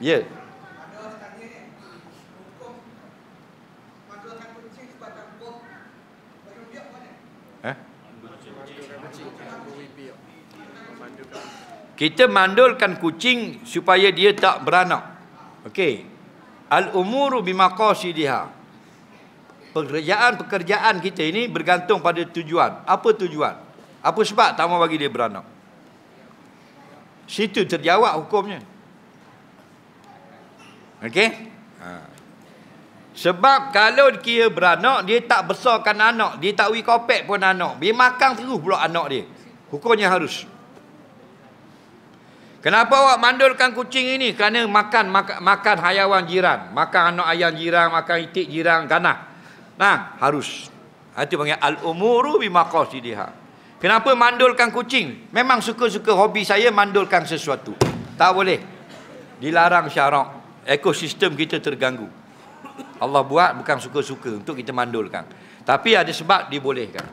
Iya. Kita mandulkan kucing supaya dia tak beranak. Okey. Al-umuru bimaqasidiha. Pekerjaan-pekerjaan kita ini bergantung pada tujuan. Apa tujuan? Apa sebab tak mahu bagi dia beranak? Situ terjawab hukumnya. Okey? Ha. Sebab kalau dia beranak, dia tak besarkan anak. Dia tak wikopek pun anak. Dia makan terus pula anak dia. Hukumnya harus. Kenapa awak mandulkan kucing ini? Kerana makan hayawan jiran. Makan anak ayam jiran, makan itik jiran, ganah. Nah, harus. Itu panggil al-umuru bimaqasidiha. Kenapa mandulkan kucing? Memang suka-suka hobi saya mandulkan sesuatu. Tak boleh. Dilarang syarak. Ekosistem kita terganggu. Allah buat bukan suka-suka untuk kita mandulkan. Tapi ada sebab dibolehkan.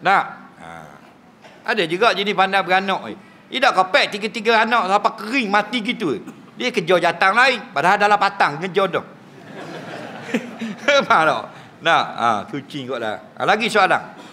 Nak? Ha. Ada juga jenis pandai beranak ni. Dia dah kepek tiga-tiga anak sampai kering mati gitu. Dia kejar jatang lain. Padahal dalam patang kejar dah. Faham tak? Nah, ha, kucing kot dah. Ha, lagi soalan.